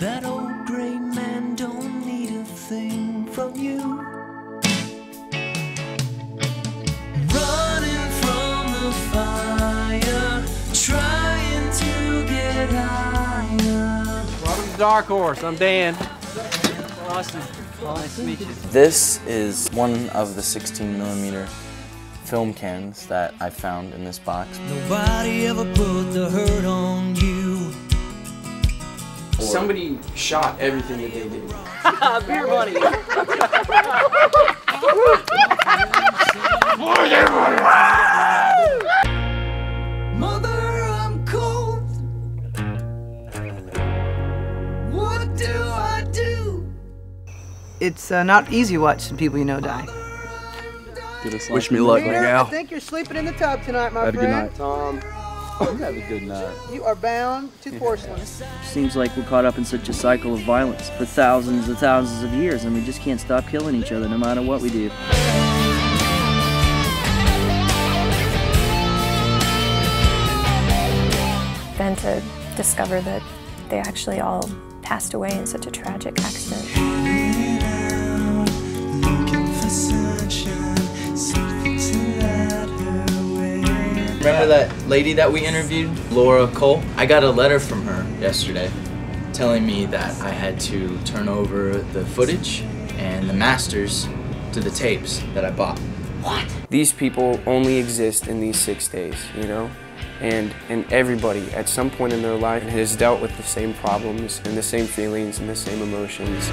That old grey man don't need a thing from you. Running from the fire, trying to get higher. Robin's Dark Horse, I'm Dan. Nice to meet you. This is one of the 16mm film cans that I found in this box. Nobody ever put the hurt on you. Somebody shot everything that they did. Beer money. Mother, I'm cold. What do I do? It's not easy watching people you know die. Wish me luck, my gal. I think you're sleeping in the tub tonight, my friend. Have a good night, Tom. You have a good night. You are bound to porcelain. Seems like we're caught up in such a cycle of violence for thousands and thousands of years, and we just can't stop killing each other no matter what we do. Then to discover that they actually all passed away in such a tragic accident. Remember that lady that we interviewed, Laura Cole? I got a letter from her yesterday telling me that I had to turn over the footage and the masters to the tapes that I bought. What? These people only exist in these 6 days, you know? And everybody at some point in their life has dealt with the same problems and the same feelings and the same emotions.